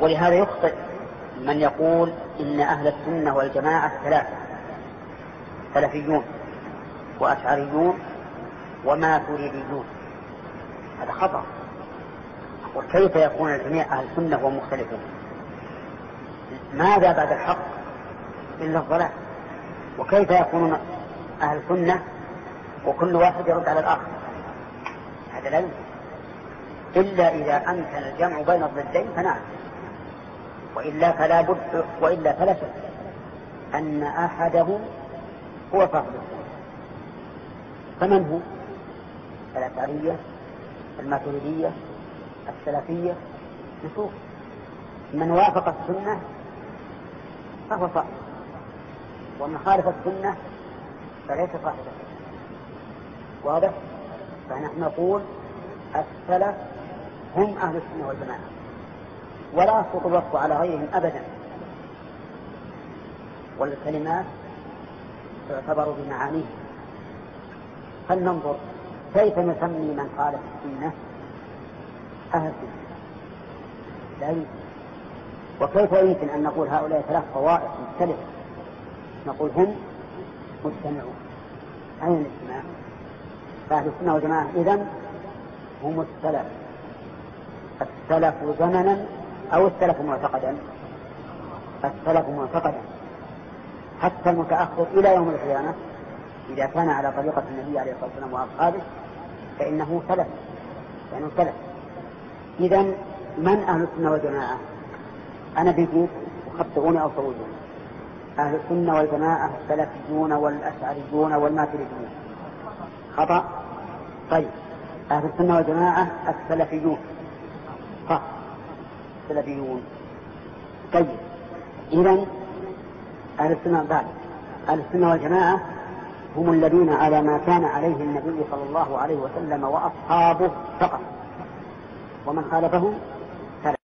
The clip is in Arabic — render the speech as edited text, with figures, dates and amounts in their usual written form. ولهذا يخطئ من يقول إن أهل السنة والجماعة ثلاثة: سلفيون وأشعريون وماتريديون. هذا خطأ. وكيف يكون الجميع أهل السنة ومختلفون؟ ماذا بعد الحق إلا الضلال؟ وكيف يكون أهل السنة وكل واحد يرد على الآخر؟ هذا لا يمكن إلا إذا أمكن الجمع بين الضدين فنعم، وإلا فلا بد، وإلا فلا شك أن أحدهم هو صاحب السنة. فمن هو؟ الأشعرية، الماتريدية، السلفية، نشوف من وافق السنة فهو صاحب، ومن خالف السنة فليس صاحب السنة. واضح؟ فنحن نقول السلف هم أهل السنة والجماعة، ولا أسقط الوصف على غيرهم أبدا، والكلمات تعتبر بمعانيه. فلننظر كيف نسمي من خالف السنة أهل السنة؟ لا يمكن. وكيف يمكن أن نقول هؤلاء ثلاث طوائف مختلفة؟ نقول هم مجتمعون. أين الاجتماع؟ فأهل السنة والجماعة إذن هم السلف. السلف زمنا أو السلف معتقدا؟ السلف معتقدا. حتى المتأخر إلى يوم القيامة إذا كان على طريقة النبي عليه الصلاة والسلام وأصحابه فإنه سلف، يعني سلف. إذن من أهل السنة والجماعة؟ أنا بيجيب وخطئوني أو صوتوني. أهل السنة والجماعة السلفيون والأشعريون والماتريديون. خطأ. طيب أهل السنة والجماعة السلفيون، صح، السلفيون. طيب إذن أهل السنة بعد أهل السنة والجماعة هم الذين على ما كان عليه النبي صلى الله عليه وسلم وأصحابه فقط، ومن خالفهم